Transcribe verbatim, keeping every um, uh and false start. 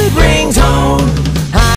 it rings home.